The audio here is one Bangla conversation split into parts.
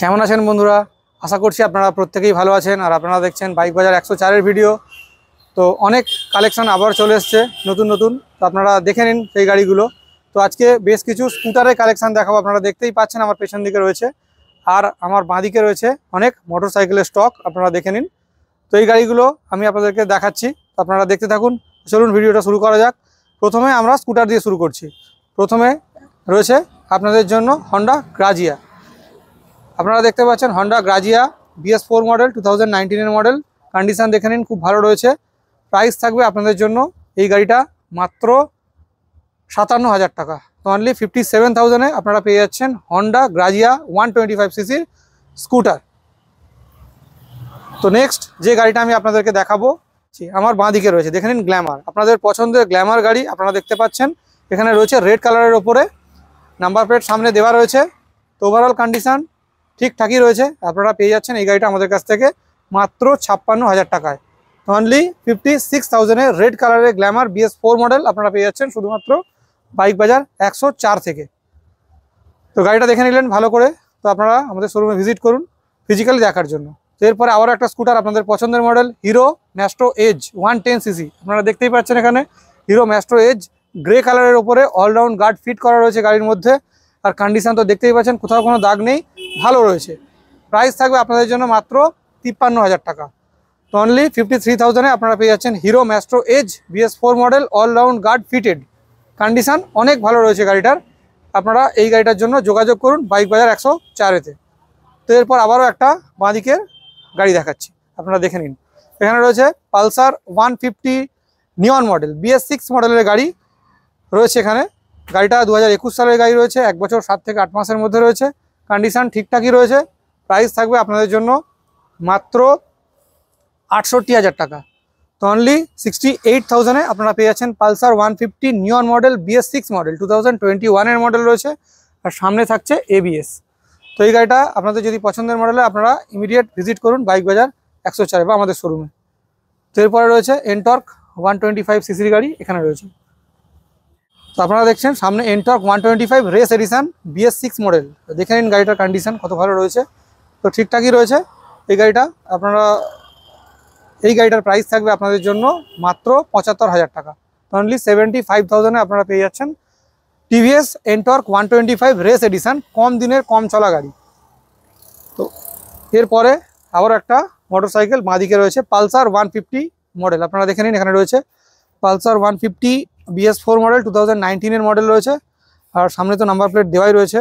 কেমন আছেন বন্ধুরা, আশা করছি আপনারা প্রত্যেকেই ভালো আছেন আর আপনারা দেখছেন বাইক বাজার 104 এর ভিডিও। তো অনেক কালেকশন আবার চলে এসেছে নতুন নতুন, তো আপনারা দেখে নিন সেই গাড়িগুলো। তো আজকে বেশ কিছু স্কুটারের কালেকশন দেখাবো, আপনারা দেখতেই পাচ্ছেন আমার পেছন দিকে রয়েছে আর আমার বাঁ দিকে রয়েছে অনেক মোটরসাইকেলের স্টক, আপনারা দেখে নিন। তো এই গাড়িগুলো আমি আপনাদেরকে দেখাচ্ছি, আপনারা দেখতে থাকুন। চলুন ভিডিওটা শুরু করা যাক। প্রথমে আমরা স্কুটার দিয়ে শুরু করছি। প্রথমে রয়েছে আপনাদের জন্য হন্ডা গ্রাজিয়া, আপনারা দেখতে পাচ্ছেন হন্ডা গ্রাজিয়া BS4 মডেল 2019-এর মডেল, কন্ডিশন দেখে নিন খুব ভালো রয়েছে। প্রাইস থাকবে আপনাদের জন্য এই গাড়িটা মাত্র ৫৭,০০০ টাকা, অনলি 57,000-এ আপনারা পেয়ে যাচ্ছেন হন্ডা গ্রাজিয়া 125cc স্কুটার। তো নেক্সট যে গাড়িটা আমি আপনাদেরকে দেখাবো আমার বাঁ দিকে রয়েছে, দেখে নিন গ্ল্যামার, আপনাদের পছন্দের গ্ল্যামার গাড়ি আপনারা দেখতে পাচ্ছেন। এখানে রয়েছে রেড কালারের ওপরে, নাম্বার প্লেট সামনে দেওয়া রয়েছে। তো ওভারঅল কন্ডিশন ঠিকঠাকই রয়েছে, আপনারা পেয়ে যাচ্ছেন এই গাড়িটা আমাদের কাছ থেকে মাত্র ৫৬,০০০ টাকায়, অনলি 56,000-এ রেড কালারের গ্ল্যামার BS4 মডেল আপনারা পেয়ে যাচ্ছেন শুধুমাত্র বাইক বাজার 104 থেকে। তো গাড়িটা দেখে নিলেন ভালো করে, তো আপনারা আমাদের শোরুমে ভিজিট করুন ফিজিক্যালি দেখার জন্য। তো এরপরে আবার একটা স্কুটার আপনাদের পছন্দের model Hero Maestro age 110cc, আপনারা দেখতেই পাচ্ছেন এখানে হিরো ম্যাস্ট্রো এজ, গ্রে কালারের ওপরে অলরাউন্ড গার্ড ফিট করা রয়েছে গাড়ির মধ্যে, আর কন্ডিশন তো দেখতেই পাচ্ছেন কোথাও কোনো দাগ নেই, ভালো রয়েছে। প্রাইস থাকবে আপনাদের জন্য মাত্র ৫৩,০০০ টাকা, তো অনলি 53,000-এ আপনারা পেয়ে যাচ্ছেন Hero Maestro Edge BS4 model all round guard fitted, condition অনেক ভালো রয়েছে গাড়িটার। আপনারা এই গাড়িটার জন্য যোগাযোগ করুন বাইক বাজার 104-এতে। তো এরপর আবারও একটা বাঁদিকের গাড়ি দেখাচ্ছি, আপনারা দেখে নিন। এখানে রয়েছে পালসার 150 নিয়ন মডেল BS6 মডেলের গাড়ি রয়েছে এখানে, গাড়িটা 2021 সালের গাড়ি রয়েছে, 1 বছর 7 থেকে 8 মাসের মধ্যে রয়েছে, কন্ডিশন ঠিকঠাকই রয়েছে। প্রাইস থাকবে আপনাদের জন্য মাত্র ৬৮,০০০ টাকা, তো অনলি 68,000-এ আপনারা পেয়ে যাচ্ছেন Pulsar 150 neon model BS6 model 2021-এর মডেল রয়েছে, আর সামনে থাকছে ABS। তো এই গাড়িটা আপনাদের যদি পছন্দের মডেলে আপনারা ইমিডিয়েট ভিজিট করুন বাইক বাজার 104 বা আমাদের শোরুমে। তো এরপরে রয়েছে এনটর্ক 125cc গাড়ি এখানে রয়েছে, তো আপনারা দেখছেন সামনে NTorq 125 race edition BS6 model, দেখে নিন গাড়িটার কন্ডিশন কত ভালো রয়েছে। তো ঠিকঠাকই রয়েছে এই গাড়িটা, আপনারা এই গাড়িটার প্রাইস থাকবে আপনাদের জন্য মাত্র ৭৫,০০০ টাকা, অনলি 75,000-এ আপনারা পেয়ে যাচ্ছেন টিভিএস এনটর্ক 125 রেস এডিশন, কম দিনের কম চলা গাড়ি। তো এরপরে আবার একটা মোটরসাইকেল বাঁদিকে রয়েছে পালসার 150 মডেল, আপনারা দেখে নিন এখানে রয়েছে পালসার 150 BS4 মডেল 2019-এর মডেল রয়েছে, আর সামনে তো নাম্বার প্লেট দেওয়াই রয়েছে,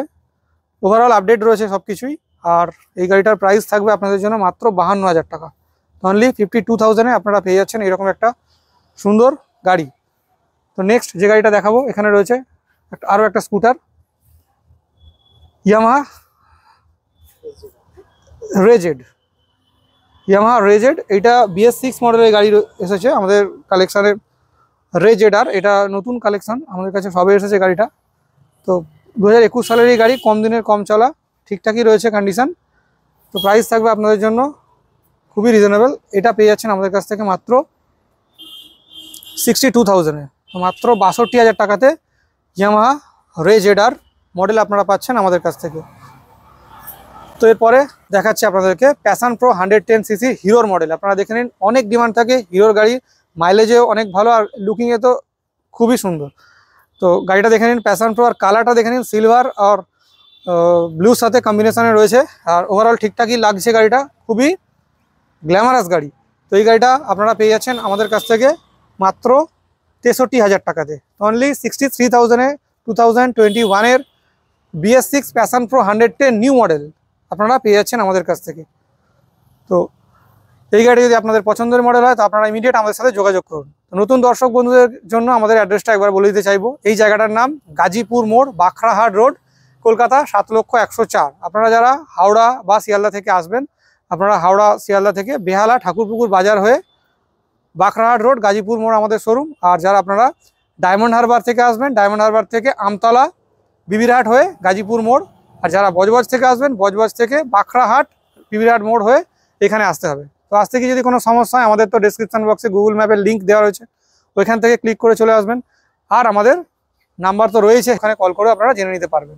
ওভারঅল আপডেট রয়েছে সব কিছুই। আর এই গাড়িটার প্রাইস থাকবে আপনাদের জন্য মাত্র ৫২,০০০ টাকা, অনলি 52,000-এ আপনারা পেয়ে যাচ্ছেন এরকম একটা সুন্দর গাড়ি। তো নেক্সট যে গাড়িটা দেখাবো এখানে রয়েছে আরও একটা স্কুটার ইয়ামাহা রেজেড, এটা BS6 মডেলের গাড়ি এসেছে আমাদের কালেকশানে, রেজেড আর এটা নতুন কালেকশান আমাদের কাছে সবে এসেছে গাড়িটা। তো 2021 সালের এই গাড়ি, কম দিনের কম চলা, ঠিকঠাকই রয়েছে কন্ডিশান। তো প্রাইস থাকবে আপনাদের জন্য খুবই রিজনেবল, এটা পেয়ে যাচ্ছেন আমাদের কাছ থেকে মাত্র 62,000-এ, মাত্র ৬২,০০০ টাকাতে ইয়ামাহা রেজেড আর মডেল আপনারা পাচ্ছেন আমাদের কাছ থেকে। তো এরপরে দেখাচ্ছি আপনাদেরকে প্যাশন প্রো 110cc হিরোর মডেল, আপনারা দেখে নিন, অনেক ডিমান্ড থাকে হিরোর গাড়ি, মাইলেজেও অনেক ভালো আর লুকিংয়ে তো খুবই সুন্দর। তো গাড়িটা দেখে নিন প্যাশন প্রো, আর কালারটা দেখে নিন সিলভার আর ব্লুর সাথে কম্বিনেশানে রয়েছে, আর ওভারঅল ঠিকঠাকই লাগছে গাড়িটা, খুবই গ্ল্যামারাস গাড়ি। তো এই গাড়িটা আপনারা পেয়ে যাচ্ছেন আমাদের কাছ থেকে মাত্র ৬৩,০০০ টাকাতে, অনলি 63,000-এ 2021-এর BS6 Passion Pro 110 new model আপনারা পেয়ে যাচ্ছেন আমাদের কাছ থেকে। তো এই গাড়ি যদি আপনাদের পছন্দের মডেল হয় তো আপনারা ইমিডিয়েট আমাদের সাথে যোগাযোগ করুন। নতুন দর্শক বন্ধুদের জন্য আমাদের অ্যাড্রেসটা একবার বলে দিতে চাইবো, এই জায়গাটার নাম গাজীপুর মোড়, বাখরাহাট রোড, কলকাতা ৭,০০,০০০/১০৪। আপনারা যারা হাওড়া বা শিয়ালদা থেকে আসবেন, আপনারা হাওড়া শিয়ালদা থেকে বেহালা ঠাকুরপুকুর বাজার হয়ে বাকরাহাট রোড গাজীপুর মোড় আমাদের শোরুম। আর যারা আপনারা ডায়মন্ড হারবার থেকে আসবেন, ডায়মন্ড হারবার থেকে আমতলা বিবিরহাট হয়ে গাজীপুর মোড়, আর যারা বজবজ থেকে আসবেন, বজবজ থেকে বাকরাহাট বিবিরহাট মোড় হয়ে এখানে আসতে হবে। তো আসতে গিয়ে যদি কোনো সমস্যা হয়, আমাদের তো ডেসক্রিপশন বক্সে গুগল ম্যাপের লিঙ্ক দেওয়া রয়েছে, ওইখান থেকে ক্লিক করে চলে আসবেন, আর আমাদের নাম্বার তো রয়েছে, এখানে কল করে আপনারা জেনে নিতে পারবেন।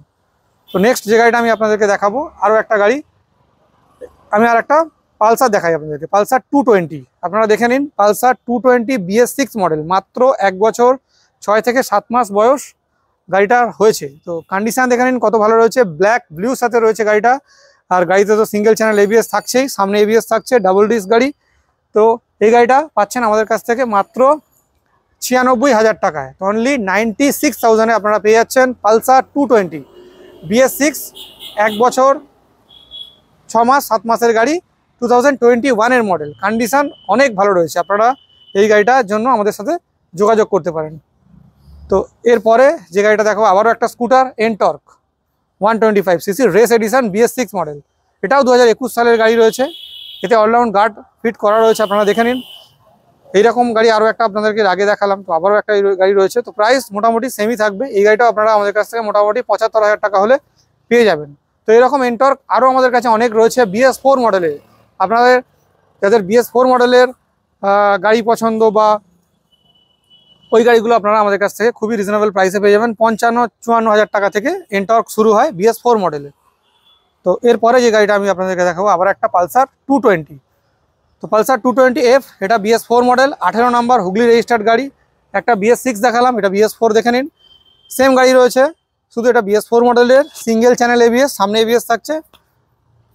তো নেক্সট যে গাড়িটা আমি আপনাদেরকে দেখাবো আরও একটা গাড়ি, আমি আরেকটা পালসার দেখাই আপনাদেরকে, পালসার 220। আপনারা দেখে নিন, পালসার 220 BS6 মডেল, মাত্র 1 বছর 6 থেকে 7 মাস বয়স গাড়িটার হয়েছে। তো কন্ডিশন দেখে নিন কত ভালো রয়েছে, ব্ল্যাক ব্লুর সাথে রয়েছে গাড়িটা। আর গাড়িতে তো সিঙ্গেল চ্যানেল ABS থাকছেই, সামনে ABS থাকছে, ডাবল ডিস্ক গাড়ি। তো এই গাড়িটা পাচ্ছেন আমাদের কাছ থেকে মাত্র ৯৬,০০০ টাকায়, অনলি 96,000-এ আপনারা পেয়ে যাচ্ছেন পালসার 220 BS6, 1 বছর 6 মাস 7 মাসের গাড়ি, 2021-এর মডেল। কন্ডিশন অনেক ভালো রয়েছে, আপনারা এই গাড়িটার জন্য আমাদের সাথে যোগাযোগ করতে পারেন। তো এরপরে যে গাড়িটা দেখো, আবারও একটা scooter, Ntorq 125cc race edition BS6 model, এটাও 2021 সালের গাড়ি রয়েছে। এতে অলরাউন্ড গার্ড ফিট করা রয়েছে, আপনারা দেখে নিন। এইরকম গাড়ি আরও একটা আপনাদেরকে আগে দেখালাম, তো আবারও একটা গাড়ি রয়েছে। তো প্রাইস মোটামুটি সেমই থাকবে, এই গাড়িটাও আপনারা আমাদের কাছ থেকে মোটামুটি ৭৫,০০০ টাকা হলে পেয়ে যাবেন। তো এরকম Ntorq আরও আমাদের কাছে অনেক রয়েছে BS4 মডেলে। আপনাদের যাদের BS4 মডেলের গাড়ি পছন্দ, বা ওই গাড়িগুলো আপনারা আমাদের কাছ থেকে খুবই রিজনেবল প্রাইসে পেয়ে যাবেন। ৫৫,০০০-৫৪,০০০ টাকা থেকে Ntorq শুরু হয় BS4 মডেলে। তো এরপরে যে গাড়িটা আমি আপনাদেরকে দেখাবো, আবার একটা পালসার 220। তো পালসার 220F, এটা BS4 মডেল, 18 নম্বর হুগলি রেজিস্টার্ড গাড়ি। একটা BS6 দেখালাম, এটা BS4 দেখে নিন, সেম গাড়ি রয়েছে, শুধু এটা BS4 মডেলের, সিঙ্গেল চ্যানেল ABS, সামনে ABS থাকছে।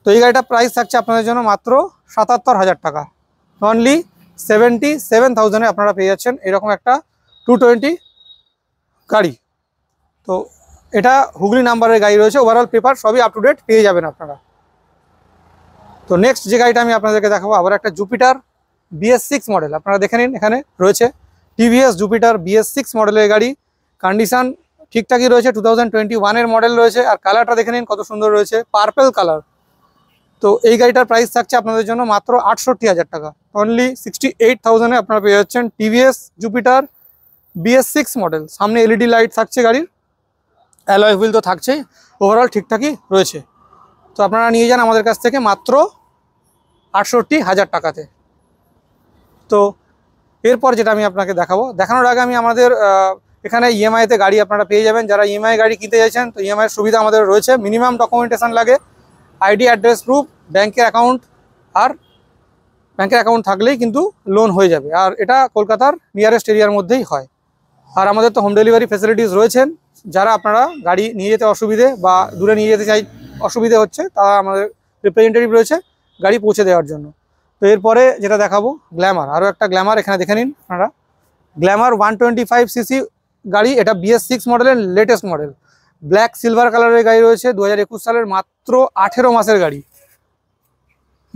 তো এই গাড়িটা প্রাইস থাকছে আপনাদের জন্য মাত্র ৭৭,০০০ টাকা, অনলি 77,000-এ আপনারা পেয়ে যাচ্ছেন এরকম একটা 220 গাড়ি। তো এটা হুগলি নাম্বারের গাড়ি রয়েছে, ওভারঅল পেপার সবই আপ টু ডেট পেয়ে যাবেন আপনারা। তো নেক্সট যে গাড়িটা আমি আপনাদেরকে দেখাবো, আবার একটা জুপিটার BS6 মডেল, আপনারা দেখে নিন, এখানে রয়েছে TVS জুপিটার BS6 মডেলের গাড়ি। কন্ডিশন ঠিকঠাকই রয়েছে, 2021-এর মডেল রয়েছে। আর কালারটা দেখে নিন কত সুন্দর রয়েছে, পার্পল কালার। তো এই গাড়িটার প্রাইস থাকছে আপনাদের জন্য মাত্র ৬৮,০০০ টাকা, অনলি 68,000-এ আপনারা পেয়ে যাচ্ছেন TVS জুপিটার BS6 মডেল। সামনে LED লাইট থাকছে গাড়ির, অ্যালয় হুইল তো থাকছেই, ওভারঅল ঠিকঠাকই রয়েছে। তো আপনারা নিয়ে যান আমাদের কাছ থেকে মাত্র ৬৮,০০০ টাকাতে। তো এরপর যেটা আমি আপনাকে দেখাবো, দেখানোর আগে আমি আমাদের এখানে ইএমআইতে গাড়ি আপনারা পেয়ে যাবেন। যারা ইএমআই গাড়ি কিনতে চাইছেন, তো ইএমআইয়ের সুবিধা আমাদের রয়েছে। মিনিমাম ডকুমেন্টেশন লাগে, আইডি, অ্যাড্রেস প্রুফ, ব্যাংকের অ্যাকাউন্ট, আর ব্যাংকের অ্যাকাউন্ট থাকলেই কিন্তু লোন হয়ে যাবে। আর এটা কলকাতার নিয়ারেস্ট এরিয়ার মধ্যেই হয়। আর আমাদের তো হোম ডেলিভারি ফ্যাসিলিটিস রয়েছেন। যারা আপনারা গাড়ি নিয়ে যেতে অসুবিধে বা দূরে নিয়ে যেতে চাই অসুবিধে হচ্ছে, তারা আমাদের রিপ্রেজেন্টেটিভ রয়েছে গাড়ি পৌঁছে দেওয়ার জন্য। তো এরপরে যেটা দেখাবো, গ্ল্যামার, আরও একটা গ্ল্যামার, এখানে দেখে নিন আপনারা, গ্ল্যামার 125cc গাড়ি, এটা BS6 মডেলের লেটেস্ট মডেল, ব্ল্যাক সিলভার কালারের গাড়ি রয়েছে, 2021 সালের, মাত্র 18 মাসের গাড়ি।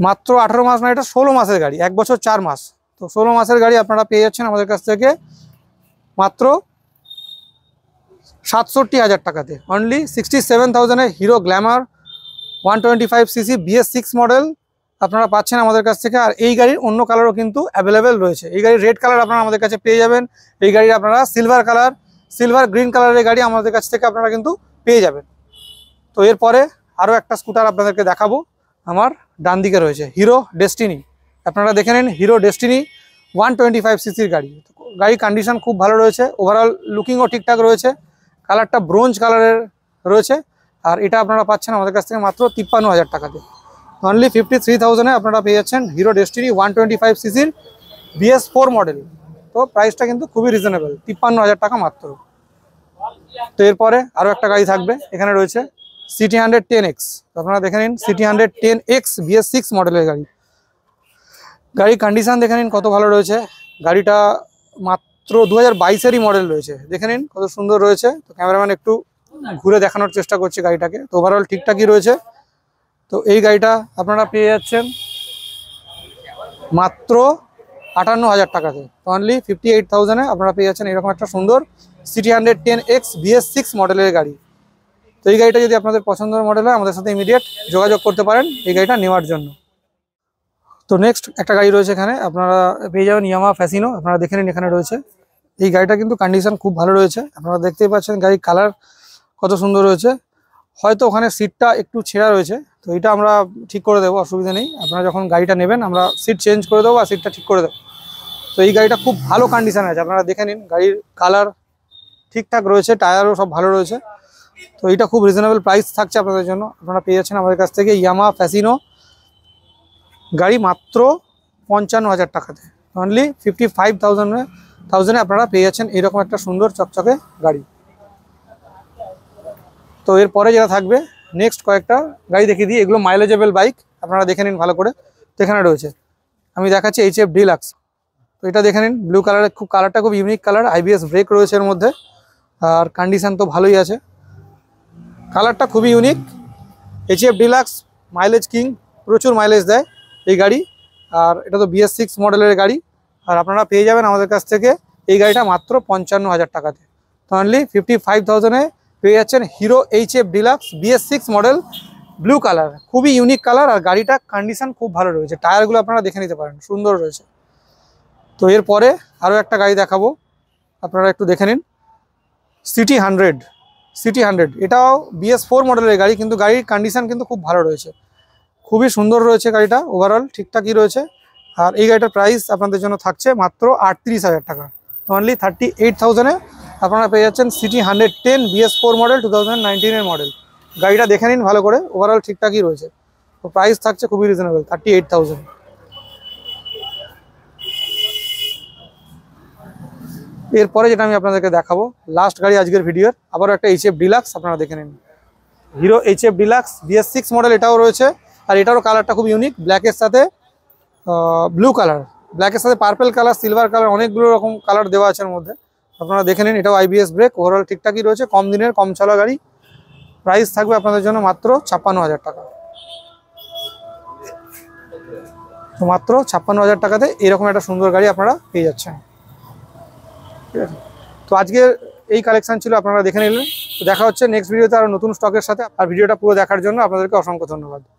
মাত্র 18 মাস না, এটা 16 মাসের গাড়ি, 1 বছর 4 মাস। তো 16 মাসের গাড়ি আপনারা পেয়ে যাচ্ছেন আমাদের কাছ থেকে মাত্র ৬৭,০০০ টাকাতে, অনলি 67,000-এ। Hero Glamour 125cc BS6 model আপনারা পাচ্ছেন আমাদের কাছ থেকে। আর এই গাড়ির অন্য কালারও কিন্তু অ্যাভেলেবেল রয়েছে। এই গাড়ির রেড কালার আপনারা আমাদের কাছে পেয়ে যাবেন, এই গাড়ির আপনারা সিলভার কালার, সিলভার গ্রিন কালারের গাড়ি আমাদের কাছ থেকে আপনারা কিন্তু পেয়ে যাবেন। তো এরপরে আরও একটা স্কুটার আপনাদেরকে দেখাবো, আমার ডান দিকে রয়েছে হিরো ডেস্টিনি। আপনারা দেখে নিন, হিরো ডেস্টিনি 125cc-র গাড়ি। গাড়ির কন্ডিশন খুব ভালো রয়েছে, ওভারঅল লুকিংও ঠিকঠাক রয়েছে, কালারটা ব্রোঞ্জ কালারের রয়েছে। আর এটা আপনারা পাচ্ছেন আমাদের কাছ থেকে মাত্র ৫৩,০০০ টাকাতে, অনলি 53,000-এ আপনারা পেয়ে যাচ্ছেন হিরো ডেস্টিনি 125cc-র BS4 মডেল। তো প্রাইসটা কিন্তু খুবই রিজনেবল, ৫৩,০০০ টাকা মাত্র। তো এরপরে আরও একটা গাড়ি থাকবে, এখানে রয়েছে CT110X। আপনারা দেখে নিন, CT110X-BS6 মডেলের গাড়ি। গাড়ির কন্ডিশন দেখে নিন কত ভালো রয়েছে, গাড়িটা মাত্র 2022-এরই মডেল রয়েছে, দেখে নিন কত সুন্দর রয়েছে। তো ক্যামেরাম্যান একটু ঘুরে দেখানোর চেষ্টা করছে গাড়িটাকে। তো ওভারঅল ঠিকঠাকই রয়েছে। তো এই গাড়িটা আপনারা পেয়ে যাচ্ছেন মাত্র ৫৮,০০০ টাকাতে, অনলি 58,000-এ আপনারা পেয়ে যাচ্ছেন এরকম একটা সুন্দর CT110X-BS6 মডেলের গাড়ি। তো এই গাড়িটা যদি আপনাদের পছন্দের মডেল হয়, আমাদের সাথে ইমিডিয়েট যোগাযোগ করতে পারেন এই গাড়িটা নেওয়ার জন্য। তো নেক্সট একটা গাড়ি রয়েছে, এখানে আপনারা পেয়ে যাবেন ইয়ামাহা ফ্যাসিনো। আপনারা দেখে নিন, এখানে রয়েছে। এই গাড়িটা কিন্তু কন্ডিশন খুব ভালো রয়েছে, আপনারা দেখতেই পাচ্ছেন গাড়ির কালার কত সুন্দর রয়েছে। হয়তো ওখানে সিটটা একটু ছেঁড়া রয়েছে, তো এটা আমরা ঠিক করে দেবো, অসুবিধা নেই। আপনারা যখন গাড়িটা নেবেন, আমরা সিট চেঞ্জ করে দেবো আর সিটটা ঠিক করে দেবো। তো এই গাড়িটা খুব ভালো কন্ডিশন আছে, আপনারা দেখে নিন, গাড়ির কালার ঠিকঠাক রয়েছে, টায়ারও সব ভালো রয়েছে। তো এটা খুব রিজনেবল প্রাইস থাকছে আপনাদের জন্য, আপনারা পেয়ে যাচ্ছেন আমাদের কাছ থেকে ইয়ামাহা ফ্যাসিনো গাড়ি মাত্র ৫৫,০০০ টাকাতে, অনলি 55,000 আপনারা পেয়ে যাচ্ছেন এরকম একটা সুন্দর চকচকে গাড়ি। তো এরপরে যেটা থাকবে নেক্সট কয়েকটা গাড়ি দেখিয়ে দিই, এগুলো মাইলেজেবল বাইক, আপনারা দেখে নিন ভালো করে। তো এখানে রয়েছে, আমি দেখাচ্ছি HF-Delux। তো এটা দেখে নিন, ব্লু কালারের, খুব কালারটা খুব ইউনিক কালার, IBS ব্রেক রয়েছে এর মধ্যে, আর কন্ডিশন তো ভালোই আছে, কালারটা খুবই ইউনিক। HF-Delux মাইলেজ কিং, প্রচুর মাইলেজ দেয় এই গাড়ি, আর এটা তো BS6 মডেলের গাড়ি। আর আপনারা পেয়ে যাবেন আমাদের কাছ থেকে এই গাড়িটা মাত্র ৫৫,০০০ টাকাতে, অনলি 55,000-এ পেয়ে যাচ্ছেন Hero HF-Delux BS6 model, blue colour, খুবই ইউনিক কালার, আর গাড়িটা কন্ডিশন খুব ভালো রয়েছে, টায়ারগুলো আপনারা দেখে নিতে পারেন, সুন্দর রয়েছে। তো এরপরে আরও একটা গাড়ি দেখাবো, আপনারা একটু দেখে নিন, CT110, এটাও BS4 মডেলের গাড়ি, কিন্তু গাড়ির কন্ডিশন কিন্তু খুব ভালো রয়েছে, খুবই সুন্দর রয়েছে গাড়িটা, ওভারঅল ঠিকঠাকই রয়েছে। আর এই গাড়িটার প্রাইস আপনাদের জন্য থাকছে মাত্র ৩৮,০০০ টাকা, অনলি 38,000-এ আপনারা পেয়ে যাচ্ছেন CT110 BS4 মডেল, 2019-এর মডেল। গাড়িটা দেখে নিন ভালো করে, ওভারঅল ঠিকঠাকই রয়েছে, তো প্রাইস থাকছে খুবই রিজনেবল, 38,000। এরপরে যেটা আমি আপনাদেরকে দেখাবো লাস্ট গাড়ি আজকের ভিডিওর, আবারও একটা HF-Delux, আপনারা দেখে নিন, হিরো HF-Delux BS6 মডেল এটাও রয়েছে, আর এটারও কালারটা খুব ইউনিক, ব্ল্যাকের সাথে ব্লু কালার, ব্ল্যাকের সাথে পার্পল কালার, সিলভার কালার, অনেকগুলো রকম কালার দেওয়া আছে এর মধ্যে, আপনারা দেখে নিন। এটাও IBS ব্রেক, ওভারঅল ঠিকঠাকই রয়েছে, কম দিনের কম চলা গাড়ি, প্রাইস থাকবে আপনাদের জন্য মাত্র ৫৬,০০০ টাকা। তো মাত্র ৫৬,০০০ টাকাতে এরকম একটা সুন্দর গাড়ি আপনারা পেয়ে যাচ্ছেন। তো আজকে এই কালেকশান ছিল, আপনারা দেখে নিলেন। তো দেখা হচ্ছে নেক্সট ভিডিওতে আরও নতুন স্টকের সাথে, আর ভিডিওটা পুরো দেখার জন্য আপনাদেরকে অসংখ্য ধন্যবাদ।